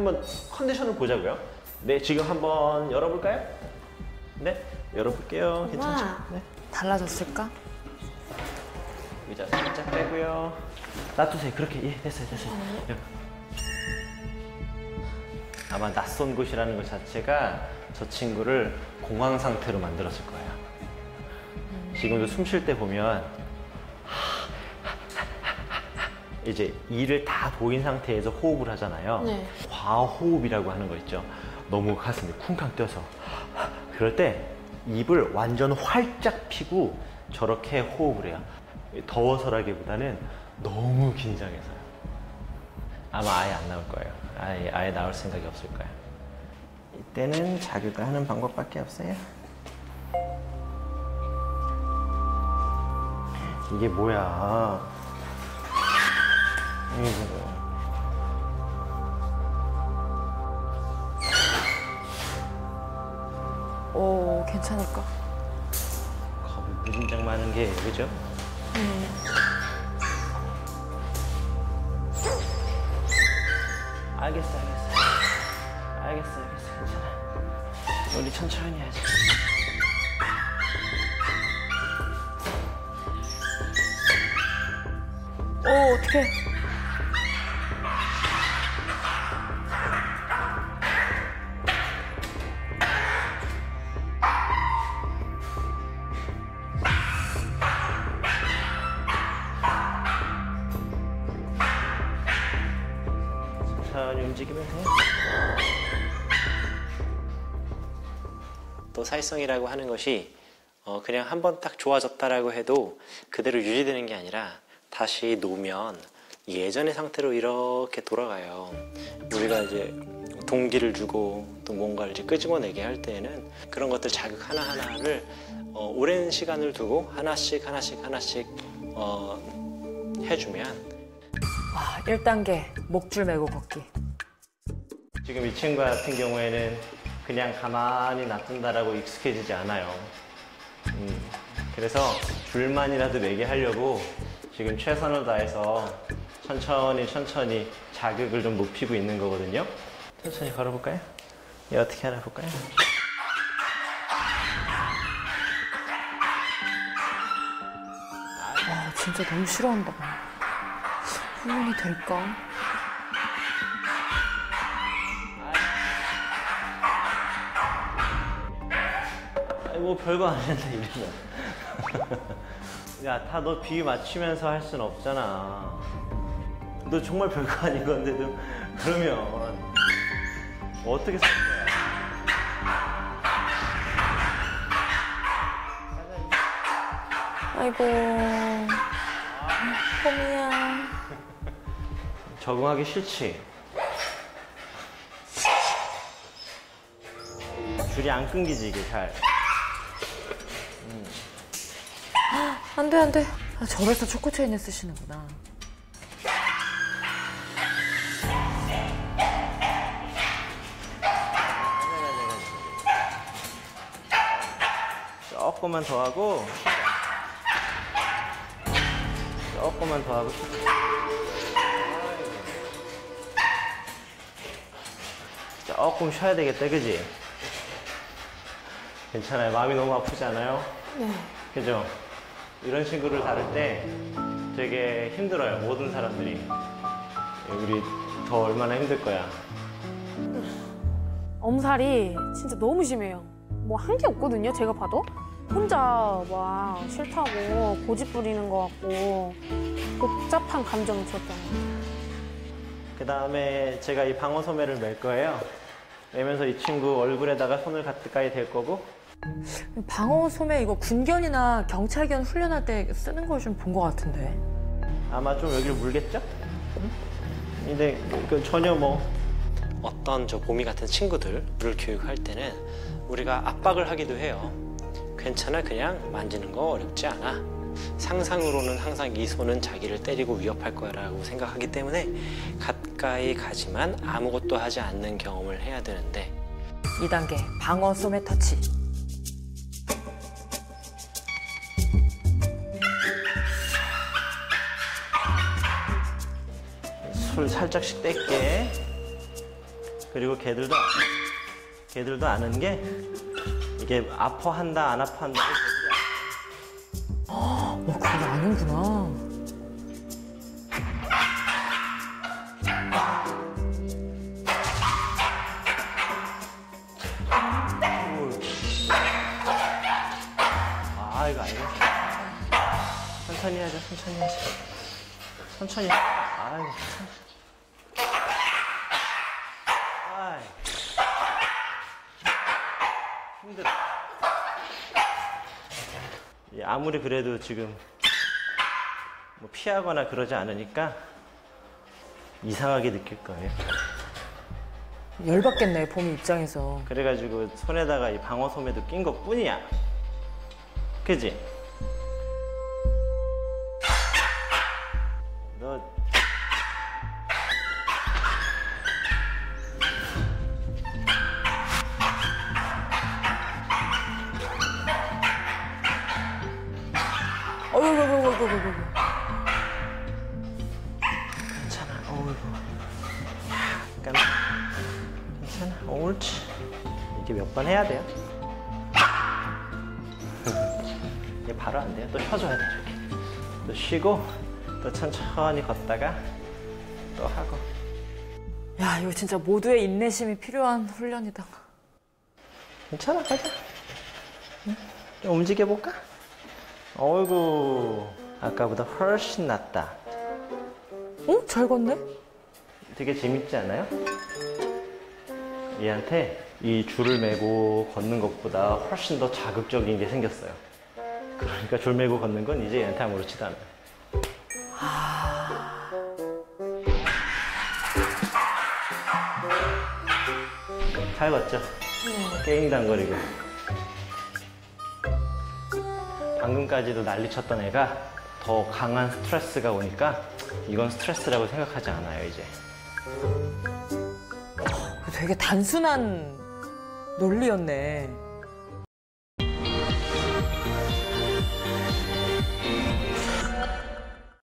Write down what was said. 한번 컨디션을 보자고요. 네, 지금 한번 열어볼까요? 네, 열어볼게요. 괜찮죠? 네. 달라졌을까? 의자 살짝 빼고요. 놔두세요. 그렇게. 예, 됐어요, 됐어요. 아마 낯선 곳이라는 것 자체가 저 친구를 공황 상태로 만들었을 거예요. 지금도 숨 쉴 때 보면 이제 이를 다 보인 상태에서 호흡을 하잖아요. 네. 과호흡이라고 하는 거 있죠. 너무 가슴이 쿵쾅 뛰어서 그럴 때 입을 완전 활짝 피고 저렇게 호흡을 해요. 더워서라기보다는 너무 긴장해서요. 아마 아예 안 나올 거예요. 아예 나올 생각이 없을 거예요. 이때는 자기가 하는 방법밖에 없어요. 이게 뭐야? 이게 뭐야? 오, 괜찮을까? 겁이 무진장 많은 게, 그죠? 알겠어. 괜찮아. 우리 천천히 하자. 오, 어떡해. 천천히 움직이면 돼. 또 사회성이라고 하는 것이 그냥 한 번 딱 좋아졌다라고 해도 그대로 유지되는 게 아니라 다시 놓으면 예전의 상태로 이렇게 돌아가요. 우리가 이제 동기를 주고 또 뭔가를 이제 끄집어내게 할 때에는 그런 것들 자극 하나하나를 오랜 시간을 두고 하나씩 해주면. 와, 1단계 목줄 메고 걷기. 지금 이 친구 같은 경우에는 그냥 가만히 놔둔다라고 익숙해지지 않아요. 그래서 줄만이라도 매게 하려고 지금 최선을 다해서 천천히 자극을 좀 높이고 있는 거거든요. 천천히 걸어볼까요? 얘 어떻게 하나 볼까요? 와, 진짜 너무 싫어한다. 훈련이 될까? 아니, 뭐 별거 아닌데 이러면. 야, 다 너 비위 맞추면서 할 순 없잖아. 너 정말 별거 아닌 건데도 그러면 어떻게 살 거야? 아이고, 봄이야. 적응하기 싫지? 줄이 안 끊기지, 이게 잘. 안 돼. 아, 저래서 초코체인을 쓰시는구나. 조금만 더 하고. 조금 쉬어야 되겠다, 그지? 괜찮아요. 마음이 너무 아프지 않아요? 네. 그죠? 이런 친구를 다룰 때 되게 힘들어요, 모든 사람들이. 우리 더 얼마나 힘들 거야. 엄살이 진짜 너무 심해요. 뭐 한 게 없거든요, 제가 봐도. 혼자 막 싫다고 고집 부리는 것 같고 복잡한 감정이 들었잖아요. 그다음에 제가 이 방어 소매를 맬 거예요. 매면서 이 친구 얼굴에다가 손을 가까이 댈 거고. 방어 소매 이거 군견이나 경찰견 훈련할 때 쓰는 걸 좀 본 것 같은데. 아마 좀 여기를 물겠죠? 근데 전혀 뭐 어떤 저 보미 같은 친구들을 교육할 때는 우리가 압박을 하기도 해요. 괜찮아, 그냥 만지는 거 어렵지 않아. 상상으로는 항상 이 손은 자기를 때리고 위협할 거라고 생각하기 때문에 가까이 가지만 아무것도 하지 않는 경험을 해야 되는데. 2단계 방어 소매 터치. 술 살짝씩 뗄게. 그리고 걔들도 아는 게 이게 아파한다 안 아파한다. 아, 그걸 아는구나. 아, 이거 아니야. 천천히 하자, 천천히 하자. 천천히. 아이고, 천천히. 힘들어. 아무리 그래도 지금 뭐 피하거나 그러지 않으니까 이상하게 느낄 거예요. 열받겠네, 봄이 입장에서. 그래가지고 손에다가 이 방어솜에도 낀 것 뿐이야. 그지? 너. 어이구. 괜찮아, 어이구. 약간. 괜찮아, 옳지. 이게 몇 번 해야 돼요? 이게 바로 안 돼요. 또 쉬어줘야 돼, 이렇게. 또 쉬고, 또 천천히 걷다가, 또 하고. 야, 이거 진짜 모두의 인내심이 필요한 훈련이다. 괜찮아, 가자. 응? 좀 움직여볼까? 어이구, 아까보다 훨씬 낫다. 어? 잘 걷네? 되게 재밌지 않아요? 얘한테 이 줄을 메고 걷는 것보다 훨씬 더 자극적인 게 생겼어요. 그러니까 줄 메고 걷는 건 이제 얘한테 아무렇지도 않아요. 아... 잘 걷죠? 깽당거리고. 방금까지도 난리쳤던 애가 더 강한 스트레스가 오니까 이건 스트레스라고 생각하지 않아요, 이제. 되게 단순한 논리였네.